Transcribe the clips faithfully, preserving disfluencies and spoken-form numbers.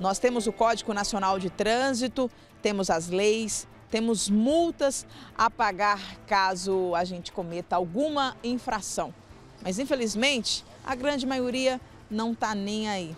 Nós temos o Código Nacional de Trânsito, temos as leis, temos multas a pagar caso a gente cometa alguma infração. Mas, infelizmente, a grande maioria não está nem aí.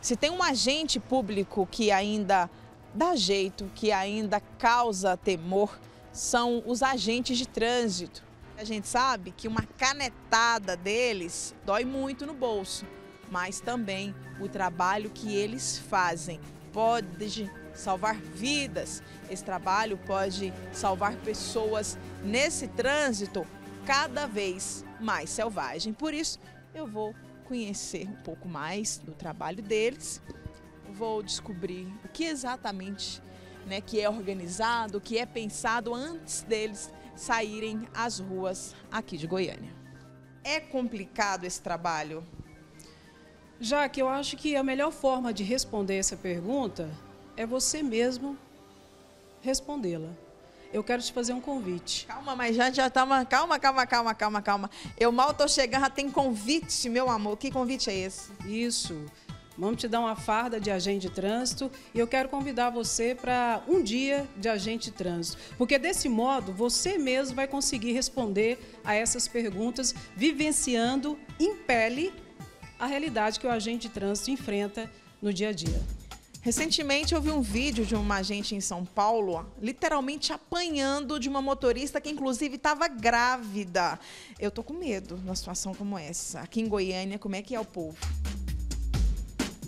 Se tem um agente público que ainda dá jeito, que ainda causa temor, são os agentes de trânsito. A gente sabe que uma canetada deles dói muito no bolso, mas também o trabalho que eles fazem pode salvar vidas. Esse trabalho pode salvar pessoas nesse trânsito cada vez mais selvagem. Por isso, eu vou conhecer um pouco mais do trabalho deles, vou descobrir o que exatamente, né, que é organizado, o que é pensado antes deles saírem às ruas aqui de Goiânia. É complicado esse trabalho? Já que eu acho que a melhor forma de responder essa pergunta é você mesmo respondê-la. Eu quero te fazer um convite. Calma, mas já já tá uma... Calma, calma, calma, calma, calma. Eu mal tô chegando, já tem convite, meu amor. Que convite é esse? Isso. Vamos te dar uma farda de agente de trânsito e eu quero convidar você para um dia de agente de trânsito. Porque desse modo, você mesmo vai conseguir responder a essas perguntas, vivenciando em pele a realidade que o agente de trânsito enfrenta no dia a dia. Recentemente eu vi um vídeo de uma agente em São Paulo literalmente apanhando de uma motorista que inclusive estava grávida. Eu tô com medo numa situação como essa. Aqui em Goiânia, como é que é o povo?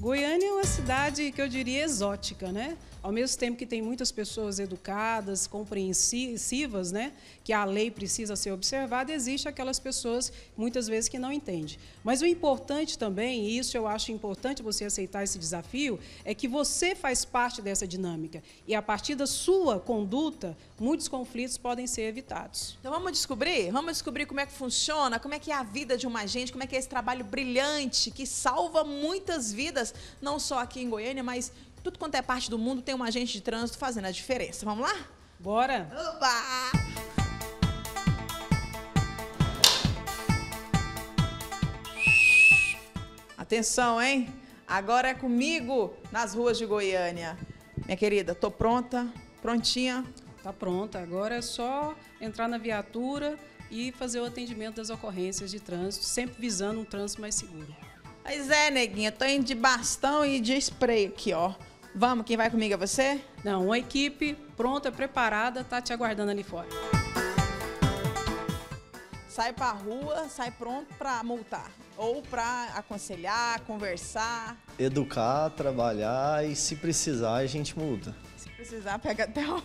Goiânia é uma cidade que eu diria exótica, né? Ao mesmo tempo que tem muitas pessoas educadas, compreensivas, né? Que a lei precisa ser observada, existe aquelas pessoas, muitas vezes, que não entendem. Mas o importante também, e isso eu acho importante você aceitar esse desafio, é que você faz parte dessa dinâmica. E a partir da sua conduta, muitos conflitos podem ser evitados. Então vamos descobrir? Vamos descobrir como é que funciona, como é que é a vida de um agente, como é que é esse trabalho brilhante, que salva muitas vidas, não só aqui em Goiânia, mas tudo quanto é parte do mundo tem um agente de trânsito fazendo a diferença. Vamos lá? Bora! Opa! Atenção, hein? Agora é comigo nas ruas de Goiânia. Minha querida, tô pronta? Prontinha? Tá pronta. Agora é só entrar na viatura e fazer o atendimento das ocorrências de trânsito, sempre visando um trânsito mais seguro. Pois é, neguinha. Tô indo de bastão e de spray aqui, ó. Vamos, quem vai comigo é você? Não, uma equipe pronta, preparada, tá te aguardando ali fora. Sai pra rua, sai pronto pra multar. Ou pra aconselhar, conversar. Educar, trabalhar e se precisar a gente multa. Se precisar, pega até o...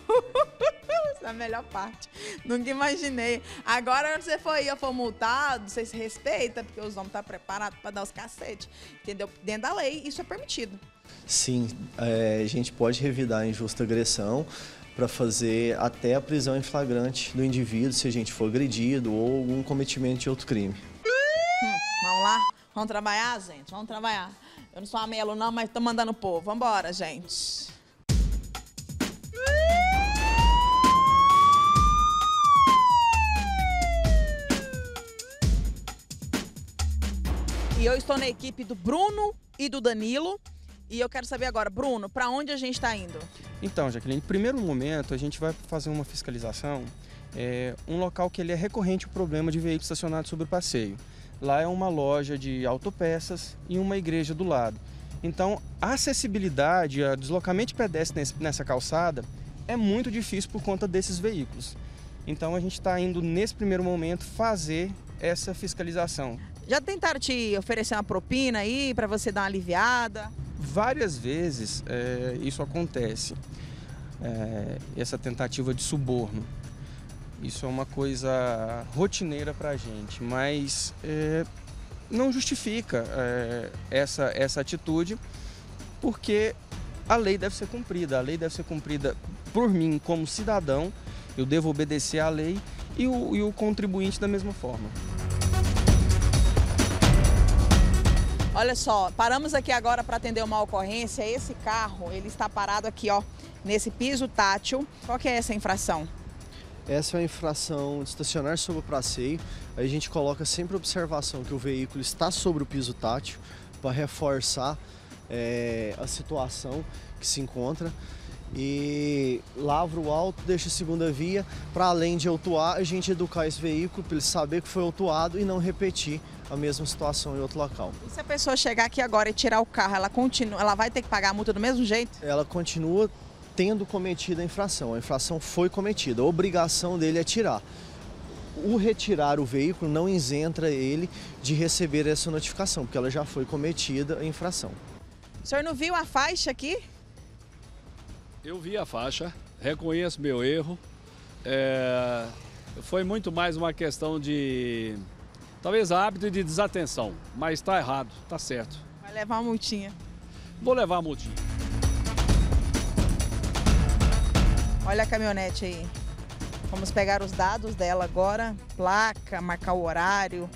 Essa é a melhor parte. Nunca imaginei. Agora, se você for aí, eu for multado, você se respeita, porque os homens estão preparados pra dar os cacetes. Entendeu? Dentro da lei, isso é permitido. Sim, é, a gente pode revidar a injusta agressão para fazer até a prisão em flagrante do indivíduo, se a gente for agredido ou algum cometimento de outro crime. Hum, vamos lá? Vamos trabalhar, gente? Vamos trabalhar. Eu não sou a Melo, não, mas tô mandando o povo. Vamos embora, gente. E eu estou na equipe do Bruno e do Danilo. E eu quero saber agora, Bruno, para onde a gente está indo? Então, Jaqueline, em primeiro momento a gente vai fazer uma fiscalização, é, um local que ele é recorrente o problema de veículos estacionados sobre o passeio. Lá é uma loja de autopeças e uma igreja do lado. Então, a acessibilidade, o deslocamento de pedestre nessa calçada é muito difícil por conta desses veículos. Então, a gente está indo, nesse primeiro momento, fazer essa fiscalização. Já tentaram te oferecer uma propina aí para você dar uma aliviada? Várias vezes é, isso acontece, é, essa tentativa de suborno. Isso é uma coisa rotineira para a gente, mas é, não justifica é, essa, essa atitude, porque a lei deve ser cumprida. A lei deve ser cumprida por mim como cidadão, eu devo obedecer à lei e o, e o contribuinte da mesma forma. Olha só, paramos aqui agora para atender uma ocorrência. Esse carro, ele está parado aqui, ó, nesse piso tátil. Qual que é essa infração? Essa é a infração de estacionar sobre o passeio. A gente coloca sempre a observação que o veículo está sobre o piso tátil para reforçar é, a situação que se encontra e lavra o auto, deixa a segunda via, para além de autuar, a gente educar esse veículo para ele saber que foi autuado e não repetir a mesma situação em outro local. E se a pessoa chegar aqui agora e tirar o carro, ela continua, ela vai ter que pagar a multa do mesmo jeito? Ela continua tendo cometido a infração, a infração foi cometida, a obrigação dele é tirar. O retirar o veículo não isenta ele de receber essa notificação, porque ela já foi cometida a infração. O senhor não viu a faixa aqui? Eu vi a faixa, reconheço meu erro. É, foi muito mais uma questão de, talvez, hábito e de desatenção, mas está errado, está certo. Vai levar uma multinha? Vou levar a multinha. Olha a caminhonete aí. Vamos pegar os dados dela agora, placa, marcar o horário,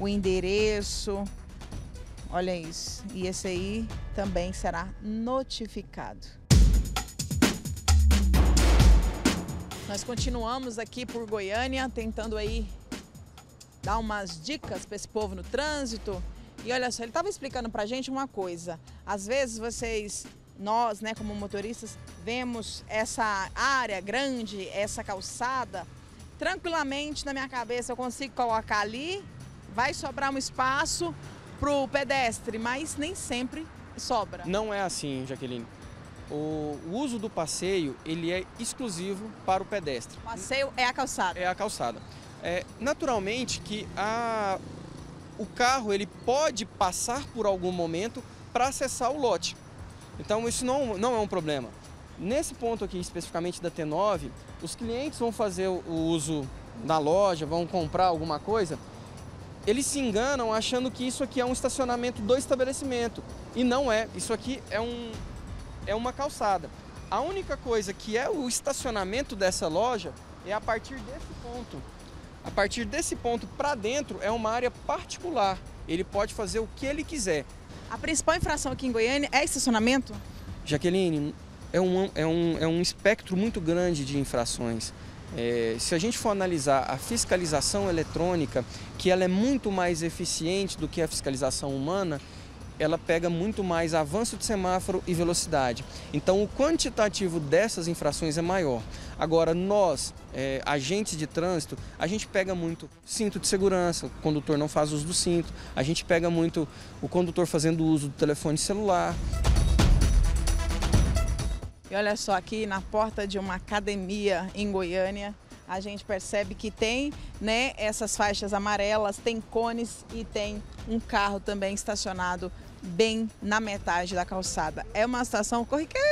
o endereço, olha isso. E esse aí também será notificado. Nós continuamos aqui por Goiânia, tentando aí dar umas dicas para esse povo no trânsito. E olha só, ele estava explicando para a gente uma coisa, às vezes vocês... Nós, né, como motoristas, vemos essa área grande, essa calçada, tranquilamente na minha cabeça eu consigo colocar ali, vai sobrar um espaço para o pedestre, mas nem sempre sobra. Não é assim, Jaqueline. O uso do passeio, ele é exclusivo para o pedestre. O passeio é a calçada? É a calçada. É, naturalmente que a, o carro ele pode passar por algum momento para acessar o lote. Então isso não, não é um problema. Nesse ponto aqui, especificamente da T nove, os clientes vão fazer o uso da loja, vão comprar alguma coisa, eles se enganam achando que isso aqui é um estacionamento do estabelecimento. E não é, isso aqui é, um, é uma calçada. A única coisa que é o estacionamento dessa loja é a partir desse ponto. A partir desse ponto para dentro é uma área particular, ele pode fazer o que ele quiser. A principal infração aqui em Goiânia é estacionamento? Jaqueline, é um, é um, é um espectro muito grande de infrações. É, se a gente for analisar a fiscalização eletrônica, que ela é muito mais eficiente do que a fiscalização humana, ela pega muito mais avanço de semáforo e velocidade. Então o quantitativo dessas infrações é maior. Agora nós, é, agentes de trânsito, a gente pega muito cinto de segurança, o condutor não faz uso do cinto, a gente pega muito o condutor fazendo uso do telefone celular. E olha só, aqui na porta de uma academia em Goiânia, a gente percebe que tem, né, essas faixas amarelas, tem cones e tem um carro também estacionado bem na metade da calçada. É uma situação corriqueira.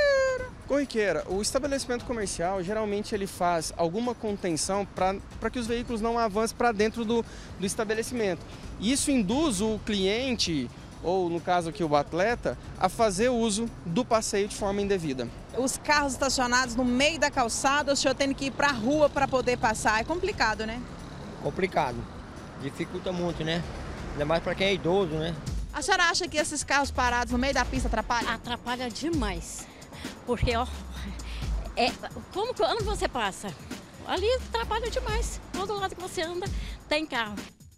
Corriqueira. O estabelecimento comercial, geralmente, ele faz alguma contenção para que os veículos não avancem para dentro do, do estabelecimento. Isso induz o cliente, ou no caso aqui o atleta, a fazer uso do passeio de forma indevida. Os carros estacionados no meio da calçada, o senhor tem que ir para a rua para poder passar. É complicado, né? Complicado. Dificulta muito, né? Ainda mais para quem é idoso, né? A senhora acha que esses carros parados no meio da pista atrapalham? Atrapalha demais. Porque, ó, é, como quando você passa? Ali atrapalha demais. Todo lado que você anda, tem carro.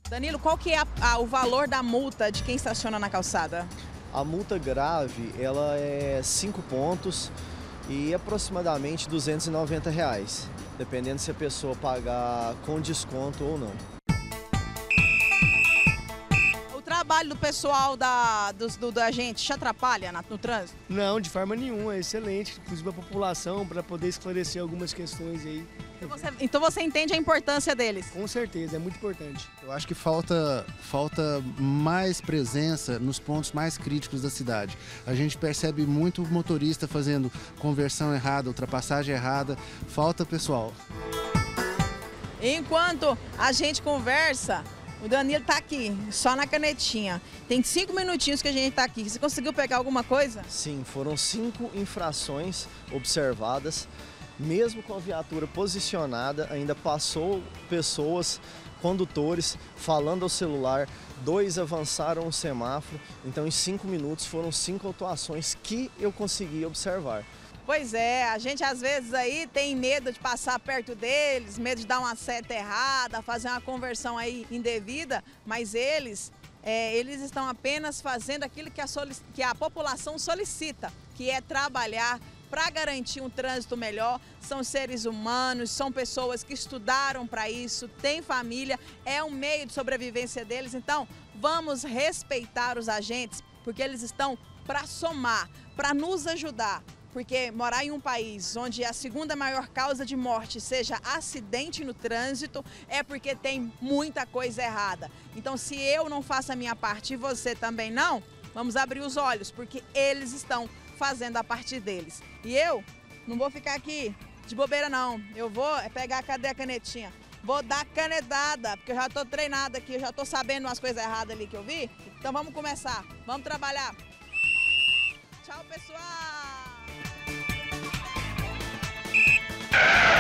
Danilo, qual que é a, a, o valor da multa de quem estaciona na calçada? A multa grave, ela é cinco pontos e aproximadamente duzentos e noventa reais, dependendo se a pessoa pagar com desconto ou não. O trabalho do pessoal da, do, do, da gente te atrapalha na, no trânsito? Não, de forma nenhuma, é excelente, inclusive a população, para poder esclarecer algumas questões aí. Então você, então você entende a importância deles? Com certeza, é muito importante. Eu acho que falta, falta mais presença nos pontos mais críticos da cidade. A gente percebe muito motorista fazendo conversão errada, ultrapassagem errada, falta pessoal. Enquanto a gente conversa, o Danilo tá aqui, só na canetinha. Tem cinco minutinhos que a gente tá aqui. Você conseguiu pegar alguma coisa? Sim, foram cinco infrações observadas. Mesmo com a viatura posicionada, ainda passou pessoas, condutores, falando ao celular. Dois avançaram o semáforo. Então, em cinco minutos, foram cinco autuações que eu consegui observar. Pois é, a gente às vezes aí tem medo de passar perto deles, medo de dar uma seta errada, fazer uma conversão aí indevida, mas eles é, eles estão apenas fazendo aquilo que a, que a população solicita, que é trabalhar para garantir um trânsito melhor. São seres humanos, são pessoas que estudaram para isso, têm família, é um meio de sobrevivência deles. Então, vamos respeitar os agentes, porque eles estão para somar, para nos ajudar. Porque morar em um país onde a segunda maior causa de morte seja acidente no trânsito é porque tem muita coisa errada. Então, se eu não faço a minha parte e você também não, vamos abrir os olhos, porque eles estão fazendo a parte deles. E eu não vou ficar aqui de bobeira, não. Eu vou pegar, cadê a canetinha? Vou dar canetada, porque eu já estou treinada aqui, eu já estou sabendo umas coisas erradas ali que eu vi. Então, vamos começar, vamos trabalhar. Tchau, pessoal! Yeah.